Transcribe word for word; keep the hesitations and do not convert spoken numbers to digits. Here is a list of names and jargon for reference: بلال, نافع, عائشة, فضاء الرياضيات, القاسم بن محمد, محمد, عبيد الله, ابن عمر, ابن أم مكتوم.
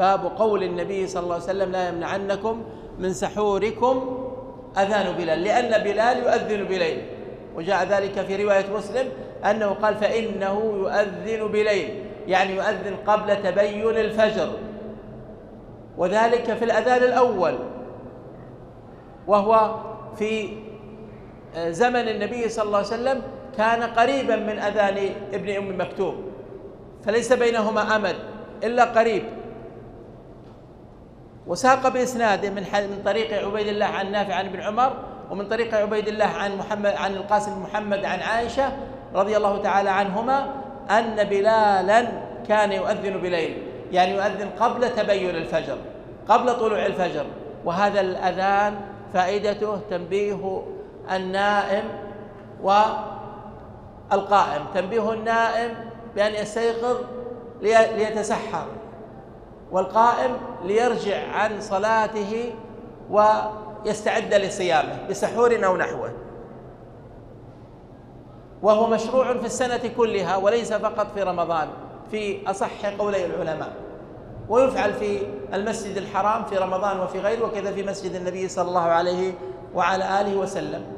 باب قول النبي صلى الله عليه وسلم لا يمنعنكم من سحوركم أذان بلال، لأن بلال يؤذن بليل، وجاء ذلك في رواية مسلم أنه قال فإنه يؤذن بليل، يعني يؤذن قبل تبين الفجر، وذلك في الأذان الأول، وهو في زمن النبي صلى الله عليه وسلم كان قريبا من أذان ابن أم مكتوم، فليس بينهما أمد إلا قريب. وساق بإسناده من من طريق عبيد الله عن نافع عن ابن عمر، ومن طريق عبيد الله عن محمد عن القاسم بن محمد عن عائشة رضي الله تعالى عنهما أن بلالا كان يؤذن بليل، يعني يؤذن قبل تبين الفجر، قبل طلوع الفجر. وهذا الأذان فائدته تنبيه النائم والقائم، تنبيه النائم بأن يستيقظ ليتسحر، والقائم ليرجع عن صلاته ويستعد لصيامه بسحور أو نحوه. وهو مشروع في السنة كلها وليس فقط في رمضان، في أصح قولي العلماء، ويفعل في المسجد الحرام في رمضان وفي غيره، وكذا في مسجد النبي صلى الله عليه وعلى آله وسلم.